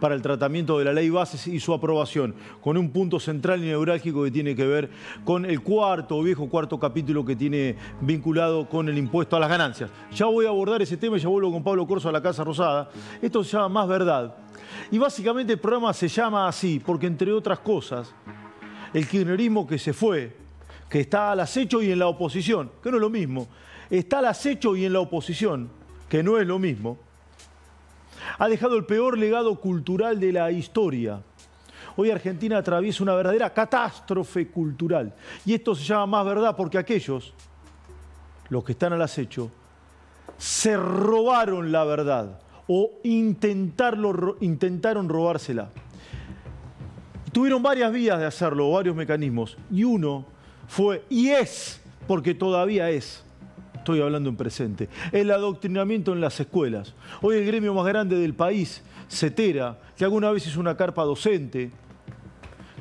para el tratamiento de la ley bases y su aprobación, con un punto central y neurálgico que tiene que ver con el cuarto capítulo que tiene vinculado con el impuesto a las ganancias. Ya voy a abordar ese tema y ya vuelvo con Pablo Corso a la Casa Rosada. Esto se llama Más Verdad. Y básicamente el programa se llama así porque, entre otras cosas, el kirchnerismo que se fue, que está al acecho y en la oposición, que no es lo mismo, está al acecho y en la oposición, que no es lo mismo, ha dejado el peor legado cultural de la historia. Hoy Argentina atraviesa una verdadera catástrofe cultural. Y esto se llama Más Verdad porque aquellos, los que están al acecho, se robaron la verdad o intentaron robársela. Tuvieron varias vías de hacerlo, varios mecanismos. Y uno fue, y es, porque todavía es, estoy hablando en presente, el adoctrinamiento en las escuelas. Hoy el gremio más grande del país, Cetera, que alguna vez hizo una carpa docente,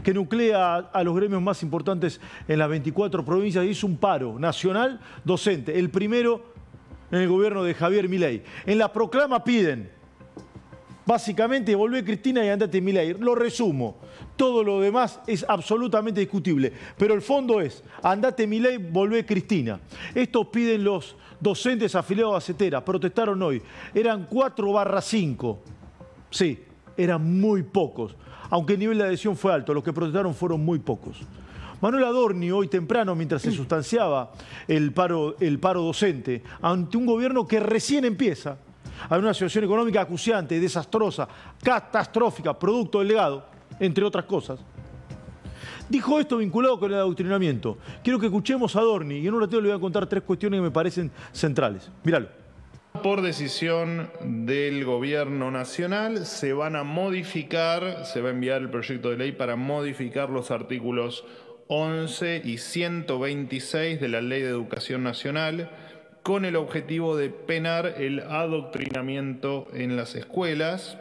que nuclea a los gremios más importantes en las 24 provincias, hizo un paro nacional docente, el primero en el gobierno de Javier Milei. En la proclama piden, básicamente, volvé Cristina y andate Milei. Lo resumo, todo lo demás es absolutamente discutible, pero el fondo es, andate Milei, volvé Cristina. Esto piden los docentes afiliados a Cetera, protestaron hoy. Eran 4/5. Sí, eran muy pocos, aunque el nivel de adhesión fue alto, los que protestaron fueron muy pocos. Manuel Adorni, hoy temprano, mientras se sustanciaba el paro docente, ante un gobierno que recién empieza, a una situación económica acuciante, desastrosa, catastrófica, producto del legado, entre otras cosas, dijo esto vinculado con el adoctrinamiento. Quiero que escuchemos a Adorni y en un ratito le voy a contar tres cuestiones que me parecen centrales. Míralo. Por decisión del Gobierno Nacional se van a modificar, se va a enviar el proyecto de ley para modificar los artículos 11 y 126 de la Ley de Educación Nacional con el objetivo de penar el adoctrinamiento en las escuelas.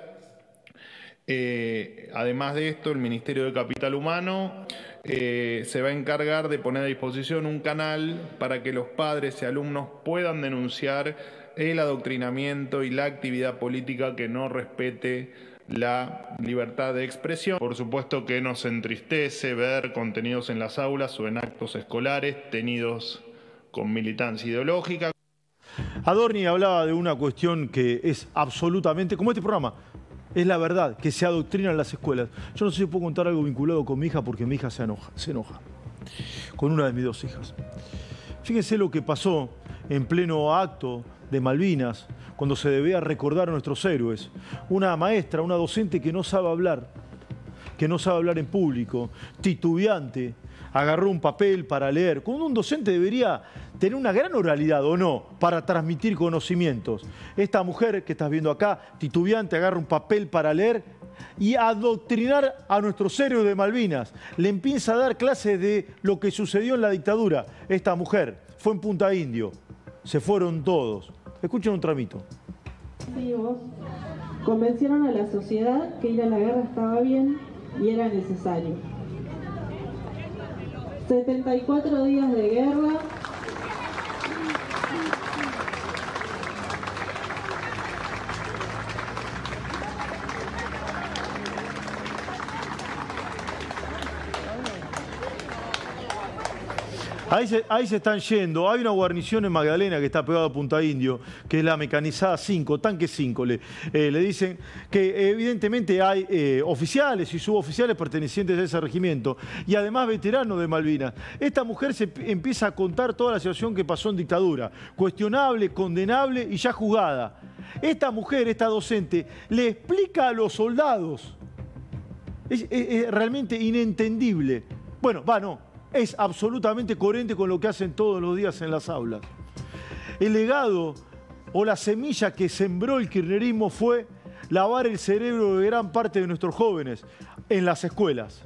Además de esto, el Ministerio de Capital Humano se va a encargar de poner a disposición un canal para que los padres y alumnos puedan denunciar el adoctrinamiento y la actividad política que no respete la libertad de expresión. Por supuesto que nos entristece ver contenidos en las aulas o en actos escolares tenidos con militancia ideológica. Adorni hablaba de una cuestión que es absolutamente, como este programa, es la verdad, que se adoctrina en las escuelas. Yo no sé si puedo contar algo vinculado con mi hija porque mi hija se enoja, con una de mis dos hijas. Fíjense lo que pasó en pleno acto de Malvinas, cuando se debía recordar a nuestros héroes. Una maestra, una docente que no sabe hablar, en público, titubeante, agarró un papel para leer. Cuando un docente debería tener una gran oralidad, ¿o no?, para transmitir conocimientos. Esta mujer que estás viendo acá, titubeante, agarra un papel para leer y adoctrinar a nuestros héroes de Malvinas. Le empieza a dar clases de lo que sucedió en la dictadura. Esta mujer fue en Punta Indio. Se fueron todos. Escuchen un tramito. Vivos convencieron a la sociedad que ir a la guerra estaba bien y era necesario. 74 días de guerra. Ahí se están yendo. Hay una guarnición en Magdalena que está pegada a Punta Indio, que es la mecanizada 5, tanque 5. Le dicen que evidentemente hay oficiales y suboficiales pertenecientes a ese regimiento y además veteranos de Malvinas. Esta mujer se empieza a contar toda la situación que pasó en dictadura, cuestionable, condenable y ya juzgada. Esta mujer, esta docente, le explica a los soldados. Es realmente inentendible. Bueno, es absolutamente coherente con lo que hacen todos los días en las aulas. El legado o la semilla que sembró el kirchnerismo fue lavar el cerebro de gran parte de nuestros jóvenes en las escuelas.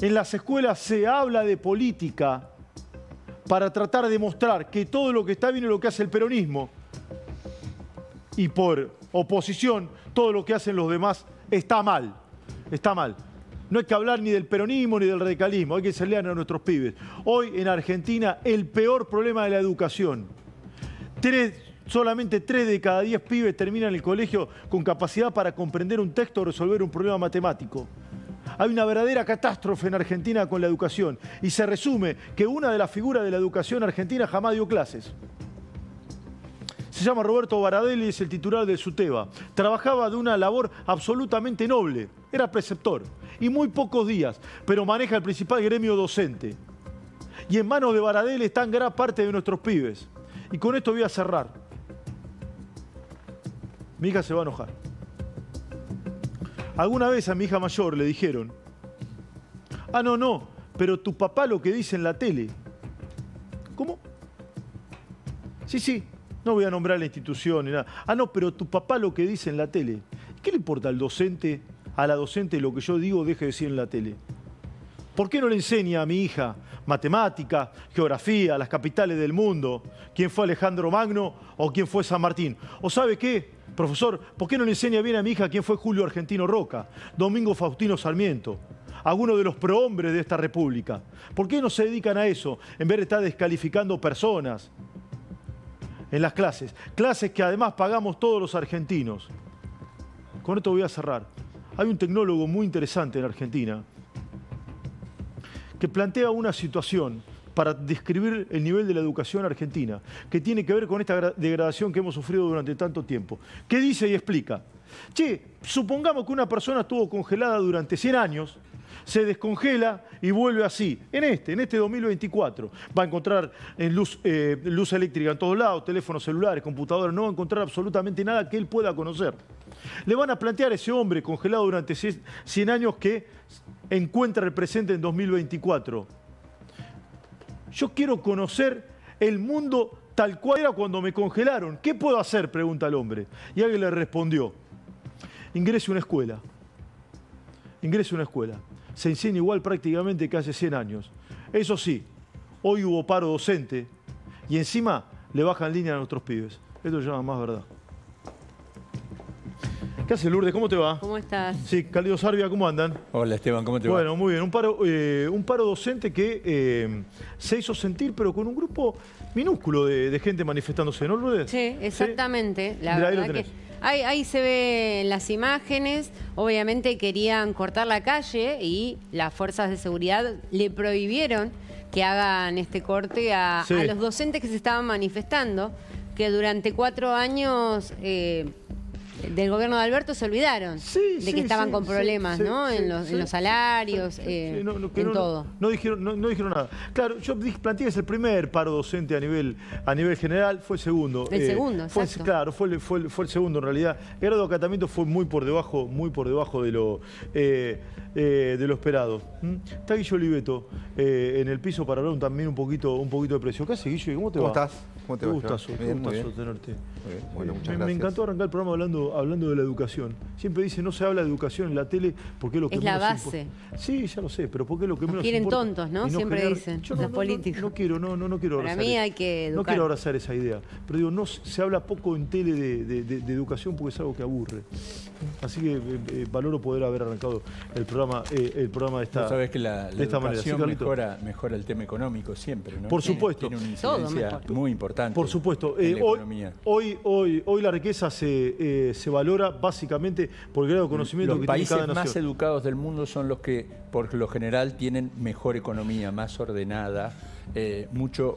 En las escuelas se habla de política para tratar de mostrar que todo lo que está bien es lo que hace el peronismo y por oposición todo lo que hacen los demás está mal, No hay que hablar ni del peronismo ni del radicalismo, hay que enseñar a nuestros pibes. Hoy en Argentina el peor problema de la educación. Tres Solamente 3 de cada 10 pibes terminan el colegio con capacidad para comprender un texto o resolver un problema matemático. Hay una verdadera catástrofe en Argentina con la educación y se resume que una de las figuras de la educación argentina jamás dio clases. Se llama Roberto Baradel y es el titular de Suteba. Trabajaba de una labor absolutamente noble, era preceptor y muy pocos días, pero maneja el principal gremio docente. Y en manos de Baradel están gran parte de nuestros pibes. Y con esto voy a cerrar. Mi hija se va a enojar. Alguna vez a mi hija mayor le dijeron: ah, no, no, pero tu papá lo que dice en la tele. ¿Cómo? Sí, sí, no voy a nombrar la institución ni nada. Ah, no, pero tu papá lo que dice en la tele. ¿Qué le importa al docente, a la docente, lo que yo digo o deje de decir en la tele? ¿Por qué no le enseña a mi hija matemática, geografía, las capitales del mundo, quién fue Alejandro Magno o quién fue San Martín? ¿O sabe qué, profesor? ¿Por qué no le enseña bien a mi hija quién fue Julio Argentino Roca, Domingo Faustino Sarmiento, alguno de los prohombres de esta república? ¿Por qué no se dedican a eso en vez de estar descalificando personas en las clases? Clases que además pagamos todos los argentinos. Con esto voy a cerrar. Hay un tecnólogo muy interesante en Argentina que plantea una situación para describir el nivel de la educación argentina, que tiene que ver con esta degradación que hemos sufrido durante tanto tiempo. ¿Qué dice y explica? Che, supongamos que una persona estuvo congelada durante 100 años, se descongela y vuelve así. En este 2024 va a encontrar luz eléctrica en todos lados, teléfonos celulares, computadoras, no va a encontrar absolutamente nada que él pueda conocer. Le van a plantear a ese hombre congelado durante 100 años que encuentra el presente en 2024. Yo quiero conocer el mundo tal cual era cuando me congelaron. ¿Qué puedo hacer?, pregunta el hombre. Y alguien le respondió: ingrese a una escuela. Ingrese a una escuela. Se enseña igual prácticamente que hace 100 años. Eso sí, hoy hubo paro docente y encima le bajan línea a nuestros pibes. Esto se llama Más Verdad. ¿Qué haces, Lourdes? ¿Cómo te va? ¿Cómo estás? Sí, Calido Sarvia, ¿cómo andan? Hola, Esteban, ¿cómo te va? Bueno, muy bien. Un paro docente que se hizo sentir, pero con un grupo minúsculo de gente manifestándose, ¿no, Lourdes? Sí, exactamente. Sí. La verdad que ahí se ven las imágenes. Obviamente querían cortar la calle y las fuerzas de seguridad le prohibieron que hagan este corte a los docentes que se estaban manifestando, que durante 4 años... del gobierno de Alberto se olvidaron de que estaban con problemas, ¿no? En los salarios, en todo. No dijeron nada. Claro, yo planteé que es el primer paro docente a nivel general, fue el segundo. El segundo, exacto. Claro, fue el segundo en realidad. El grado de acatamiento fue muy por debajo de lo esperado. Está Guillo Oliveto en el piso para hablar también un poquito de precio. ¿Qué haces, Guillo? ¿Cómo te va? ¿Cómo estás? ¿Cómo te va? Un gustazo tenerte. Muy bien. Bueno, muchas gracias. Me encantó arrancar el programa hablando de la educación. Siempre dice: no se habla de educación en la tele porque es lo que menos importa. Es la base. Sí, ya lo sé, pero porque es lo que menos importa. Quieren tontos, ¿no? Siempre dicen los políticos. No quiero abrazar. Para mí hay que educar. No quiero abrazar esa idea. Pero digo, no se habla poco en tele de educación porque es algo que aburre. Así que valoro poder haber arrancado el programa de esta manera. Sabes que la educación mejora el tema económico siempre, ¿no? Por supuesto. Tiene una incidencia muy importante. Por supuesto. En la economía. Hoy la riqueza se valora básicamente por el grado de conocimiento que tiene cada nación. Los países más educados del mundo son los que, por lo general, tienen mejor economía, más ordenada, mucho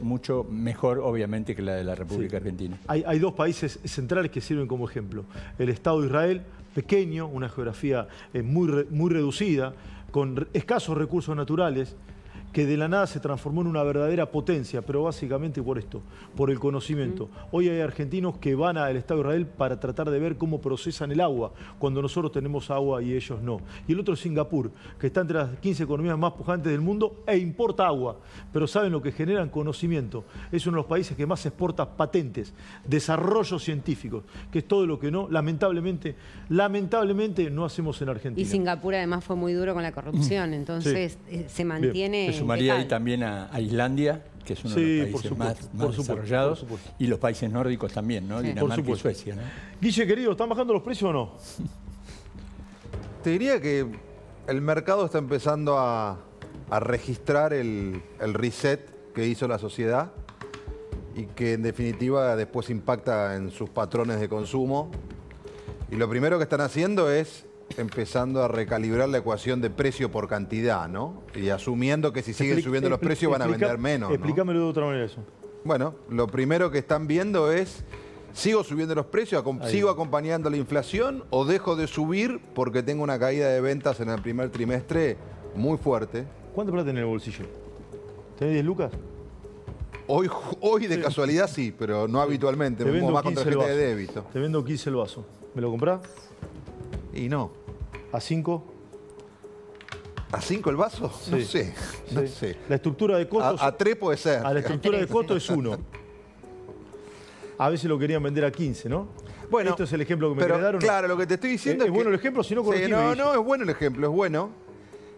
mejor, obviamente, que la de la República Argentina. Hay 2 países centrales que sirven como ejemplo. El Estado de Israel, pequeño, una geografía muy reducida, con escasos recursos naturales, que de la nada se transformó en una verdadera potencia, pero básicamente por esto, por el conocimiento. Hoy hay argentinos que van al Estado de Israel para tratar de ver cómo procesan el agua, cuando nosotros tenemos agua y ellos no. Y el otro es Singapur, que está entre las 15 economías más pujantes del mundo e importa agua, pero saben lo que generan: conocimiento. Es uno de los países que más exporta patentes, desarrollos científicos, que es todo lo que no, lamentablemente no hacemos en Argentina. Y Singapur además fue muy duro con la corrupción, entonces se mantiene... Bien. Sumaría ahí también a Islandia, que es uno de los países más desarrollados, y los países nórdicos también, ¿no? Dinamarca y Suecia, ¿no? Guille, querido, ¿están bajando los precios o no? Te diría que el mercado está empezando a registrar el reset que hizo la sociedad y que en definitiva después impacta en sus patrones de consumo. Y lo primero que están haciendo es empezando a recalibrar la ecuación de precio por cantidad, ¿no? Y asumiendo que si siguen subiendo los precios van a vender menos, ¿no? Explícamelo de otra manera eso. Bueno, lo primero que están viendo es, ¿sigo subiendo los precios? ¿Sigo acompañando la inflación? ¿O dejo de subir porque tengo una caída de ventas en el primer trimestre muy fuerte? ¿Cuánto plata en el bolsillo? ¿Tenés 10 lucas? Hoy de sí. Casualidad sí, pero no habitualmente. Me pongo más con tarjeta de débito. Te vendo 15 el vaso. ¿Me lo comprás? Y no. ¿A 5? ¿A 5 el vaso? Sí. No sé. Sí. No sé. La estructura de Coto... A 3 puede ser. A la estructura de Coto es 1. A veces lo querían vender a 15, ¿no? Bueno, esto es el ejemplo que me quedaron. Claro, lo que te estoy diciendo es que... ¿Es bueno el ejemplo? Si no, corregime. No, no, es bueno el ejemplo, es bueno.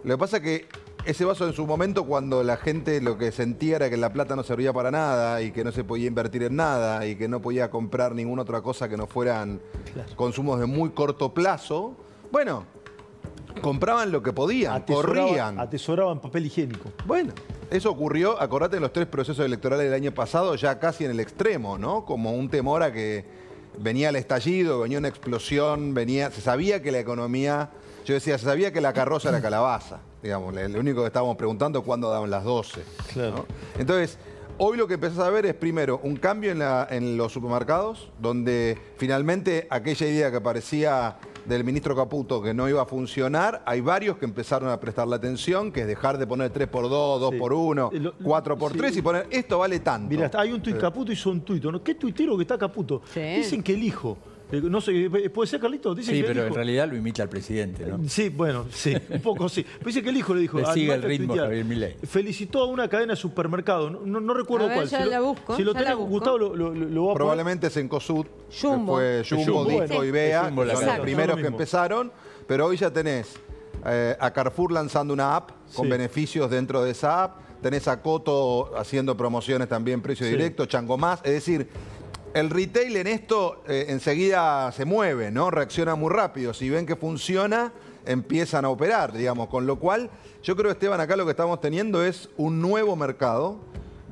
Lo que pasa es que ese vaso en su momento, cuando la gente lo que sentía era que la plata no servía para nada y que no se podía invertir en nada y que no podía comprar ninguna otra cosa que no fueran consumos de muy corto plazo, bueno, compraban lo que podían, corrían. Atesoraban papel higiénico. Bueno, eso ocurrió, acordate, en los 3 procesos electorales del año pasado, ya casi en el extremo, ¿no? Como un temor a que venía el estallido, venía una explosión, se sabía que la economía... Yo decía, se sabía que la carroza era calabaza, digamos, lo único que estábamos preguntando es cuándo daban las 12. Claro. ¿No? Entonces, hoy lo que empezás a ver es, primero, un cambio en los supermercados, donde finalmente aquella idea que parecía del ministro Caputo que no iba a funcionar, hay varios que empezaron a prestarle atención, que es dejar de poner 3x2, 2x1, 4x3 y poner, esto vale tanto. Mirá, hay un tuit, Caputo hizo un tuit, ¿no? ¿Qué tuitero que está Caputo? Sí. Dicen que el hijo... No sé, ¿puede ser, Carlito? Dicen sí, que pero en realidad lo imita al presidente, ¿no? Sí, bueno, sí, un poco sí. Pero dice que el hijo le dijo... Le sigue el ritmo, Javier Milei. Felicitó a una cadena de supermercados, no recuerdo cuál. Ya la busco. Si lo tenés, Gustavo, lo va a... Probablemente es en COSUD. Jumbo. Jumbo, Disco y Vea, son los primeros que empezaron. Pero hoy ya tenés a Carrefour lanzando una app con beneficios dentro de esa app. Tenés a Coto haciendo promociones también, precio directo, Changomás. Es decir... El retail en esto enseguida se mueve, ¿no? Reacciona muy rápido. Si ven que funciona, empiezan a operar, digamos. Con lo cual, yo creo, Esteban, acá lo que estamos teniendo es un nuevo mercado,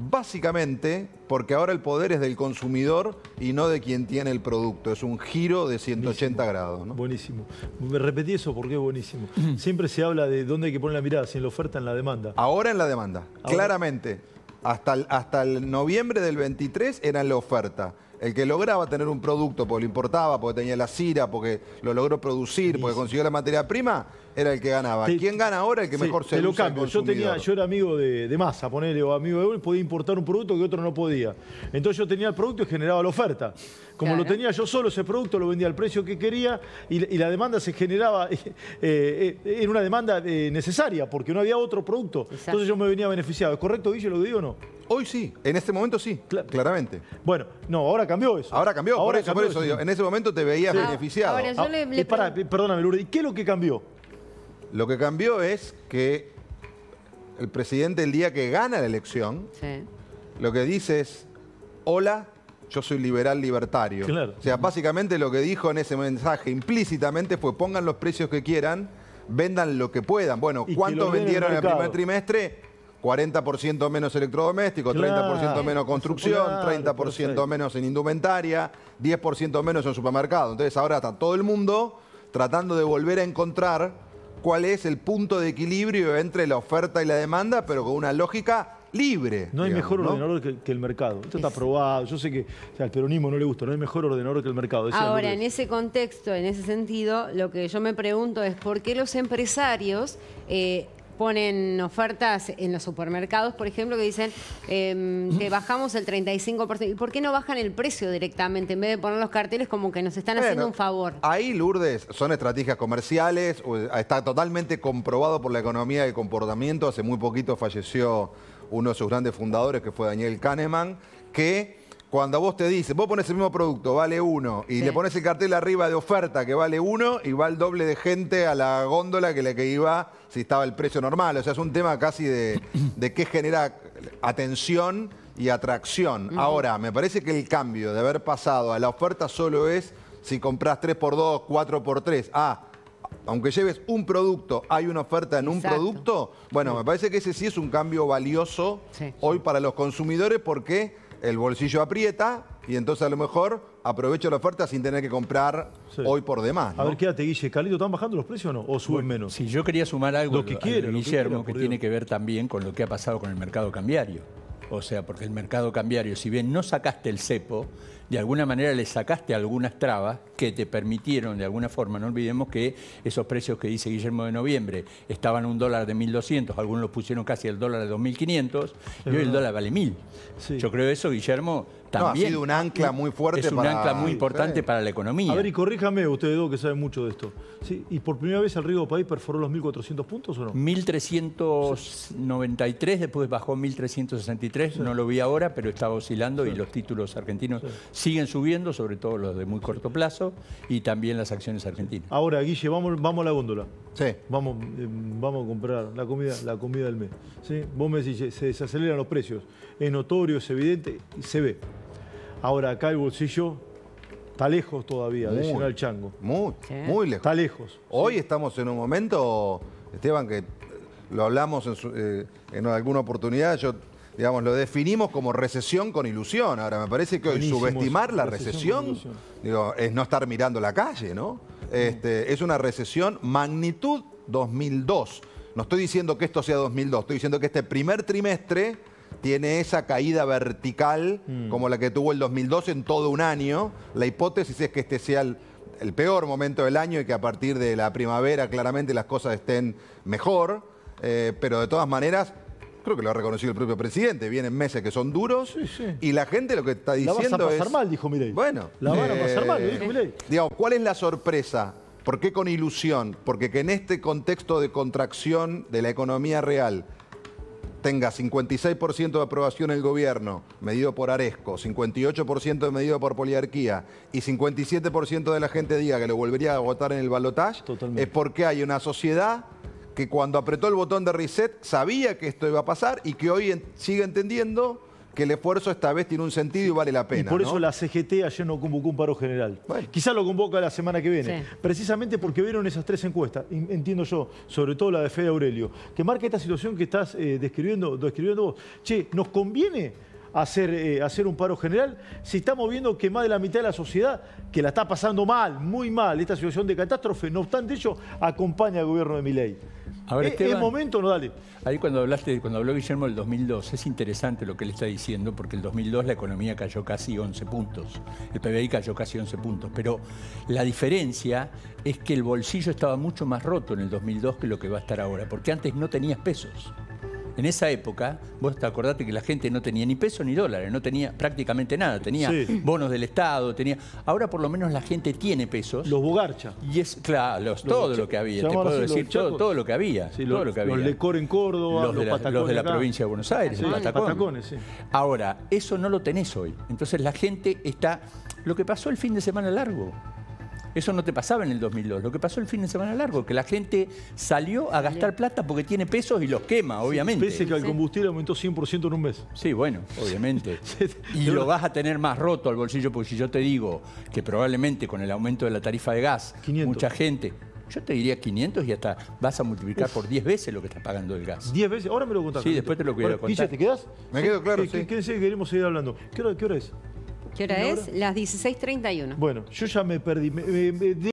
básicamente porque ahora el poder es del consumidor y no de quien tiene el producto. Es un giro de 180 grados, ¿no? Buenísimo. Me repetí eso porque es buenísimo. Siempre se habla de dónde hay que poner la mirada, si en la oferta, en la demanda. Ahora en la demanda, ahora... claramente. Hasta el noviembre del 23 era la oferta. El que lograba tener un producto porque lo importaba, porque tenía la cira, porque lo logró producir, porque consiguió la materia prima, era el que ganaba. ¿Quién gana ahora? El que mejor se lo cambio. Yo era amigo de Massa, ponele, o amigo de Evo, y podía importar un producto que otro no podía. Entonces yo tenía el producto y generaba la oferta. Como claro, lo tenía yo solo, ese producto lo vendía al precio que quería y la demanda se generaba, era una demanda necesaria, porque no había otro producto. Exacto. Entonces yo me venía beneficiado. ¿Es correcto, Guillo, lo que digo o no? Hoy sí, en este momento sí, claramente. Bueno, no, ahora cambió eso. Ahora cambió, ahora por eso digo, en ese momento te veías beneficiado. Ahora, perdóname, Lourdes, ¿qué es lo que cambió? Lo que cambió es que el presidente, el día que gana la elección, lo que dice es, hola, yo soy liberal libertario. Claro. O sea, básicamente lo que dijo en ese mensaje implícitamente fue, pongan los precios que quieran, vendan lo que puedan. Bueno, ¿cuánto vendieron en el primer trimestre? 40% menos electrodomésticos, 30% menos construcción, 30% menos en indumentaria, 10% menos en supermercado. Entonces ahora está todo el mundo tratando de volver a encontrar cuál es el punto de equilibrio entre la oferta y la demanda, pero con una lógica... libre. No hay mejor ordenador que el mercado. Esto está probado. Yo sé que al peronismo no le gusta. No hay mejor ordenador que el mercado. Ahora, en ese contexto, en ese sentido, lo que yo me pregunto es por qué los empresarios ponen ofertas en los supermercados, por ejemplo, que dicen que bajamos el 35%. ¿Y por qué no bajan el precio directamente en vez de poner los carteles como que nos están haciendo un favor? Ahí, Lourdes, son estrategias comerciales. Está totalmente comprobado por la economía del comportamiento. Hace muy poquito falleció uno de sus grandes fundadores, que fue Daniel Kahneman, que cuando vos te dices, vos pones el mismo producto, vale 1, y le pones el cartel arriba de oferta que vale 1, y va el doble de gente a la góndola que la que iba si estaba el precio normal. O sea, es un tema casi de qué genera atención y atracción. Ahora, me parece que el cambio de haber pasado a la oferta solo es si comprás 3x2, 4x3. Aunque lleves un producto, hay una oferta en un producto. Bueno, me parece que ese sí es un cambio valioso hoy para los consumidores porque el bolsillo aprieta y entonces a lo mejor aprovecho la oferta sin tener que comprar hoy por demás, ¿no? A ver, quédate, Guille. Carlito, ¿están bajando los precios o no? ¿O suben menos? Sí, yo quería sumar algo Guillermo, que tiene que ver también con lo que ha pasado con el mercado cambiario. O sea, porque el mercado cambiario, si bien no sacaste el cepo, de alguna manera le sacaste algunas trabas que te permitieron, de alguna forma, no olvidemos que esos precios que dice Guillermo de noviembre estaban un dólar de 1.200, algunos los pusieron casi el dólar de 2.500 y hoy el dólar vale 1.000. Sí. Yo creo eso, Guillermo, también. No, ha sido un ancla muy fuerte. Es un ancla muy importante para la economía. A ver, y corríjame, ustedes dos que saben mucho de esto. ¿Sí? ¿Y por primera vez el riesgo país perforó los 1.400 puntos o no? 1.393, después bajó 1.363, no lo vi ahora, pero estaba oscilando y los títulos argentinos... siguen subiendo, sobre todo los de muy corto plazo y también las acciones argentinas. Ahora, Guille, vamos a la góndola. Sí. Vamos a comprar la comida del mes. ¿Sí? Vos me decís, se desaceleran los precios. Es notorio, es evidente, y se ve. Ahora, acá el bolsillo está lejos todavía de llenar el chango. Muy lejos. Está lejos. Hoy estamos en un momento, Esteban, que lo hablamos en alguna oportunidad, digamos, lo definimos como recesión con ilusión. Ahora, me parece que hoy subestimar la recesión es no estar mirando la calle, ¿no? Es una recesión magnitud 2002. No estoy diciendo que esto sea 2002, estoy diciendo que este primer trimestre tiene esa caída vertical como la que tuvo el 2002 en todo un año. La hipótesis es que este sea el peor momento del año y que a partir de la primavera claramente las cosas estén mejor, pero de todas maneras... Creo que lo ha reconocido el propio presidente. Vienen meses que son duros y la gente lo que está diciendo es... La van a pasar mal, dijo Milei. Bueno. La van a pasar mal, dijo Milei. Digamos, ¿cuál es la sorpresa? ¿Por qué con ilusión? Porque que en este contexto de contracción de la economía real tenga 56% de aprobación el gobierno, medido por Aresco, 58% medido por Poliarquía y 57% de la gente diga que lo volvería a votar en el balotaje, es porque hay una sociedad... que cuando apretó el botón de reset sabía que esto iba a pasar y que hoy sigue entendiendo que el esfuerzo esta vez tiene un sentido y vale la pena. Y por eso la CGT ayer no convocó un paro general. Bueno. Quizá lo convoca la semana que viene. Sí. Precisamente porque vieron esas tres encuestas, entiendo yo, sobre todo la de Fede Aurelio, que marca esta situación que estás describiendo vos. Che, ¿nos conviene hacer un paro general si estamos viendo que más de la mitad de la sociedad que la está pasando mal, muy mal, esta situación de catástrofe? No obstante ello, acompaña al gobierno de Milei. A ver, Esteban, ¿es momento o no? Dale. Ahí cuando habló Guillermo del 2002, es interesante lo que él está diciendo, porque el 2002 la economía cayó casi 11 puntos, el PBI cayó casi 11 puntos, pero la diferencia es que el bolsillo estaba mucho más roto en el 2002 que lo que va a estar ahora, porque antes no tenías pesos. En esa época, vos te acordate que la gente no tenía ni pesos ni dólares, no tenía prácticamente nada, tenía bonos del Estado, tenía... Ahora por lo menos la gente tiene pesos. Los bogarchas. Y es, claro, todo lo que había, te puedo decir, todo lo que había. Los de Cor en Córdoba, los de la provincia de Buenos Aires, los patacones. Ahora, eso no lo tenés hoy. Entonces la gente está... Lo que pasó el fin de semana largo... Eso no te pasaba en el 2002. Lo que pasó el fin de semana largo, que la gente salió a gastar plata porque tiene pesos y los quema, obviamente. Pese que el combustible aumentó 100% en un mes. Sí, bueno, obviamente. Y lo vas a tener más roto al bolsillo, porque si yo te digo que probablemente con el aumento de la tarifa de gas, 500. Mucha gente... Yo te diría 500 y hasta vas a multiplicar por 10 veces lo que estás pagando el gas. ¿10 veces? Ahora me lo contás. Sí, después te lo quiero contar. Guilla, ¿te quedás? Me quedo, claro. Quédense que queremos seguir hablando. ¿Qué hora es? ¿Qué hora es? Las 16:31. Bueno, yo ya me perdí.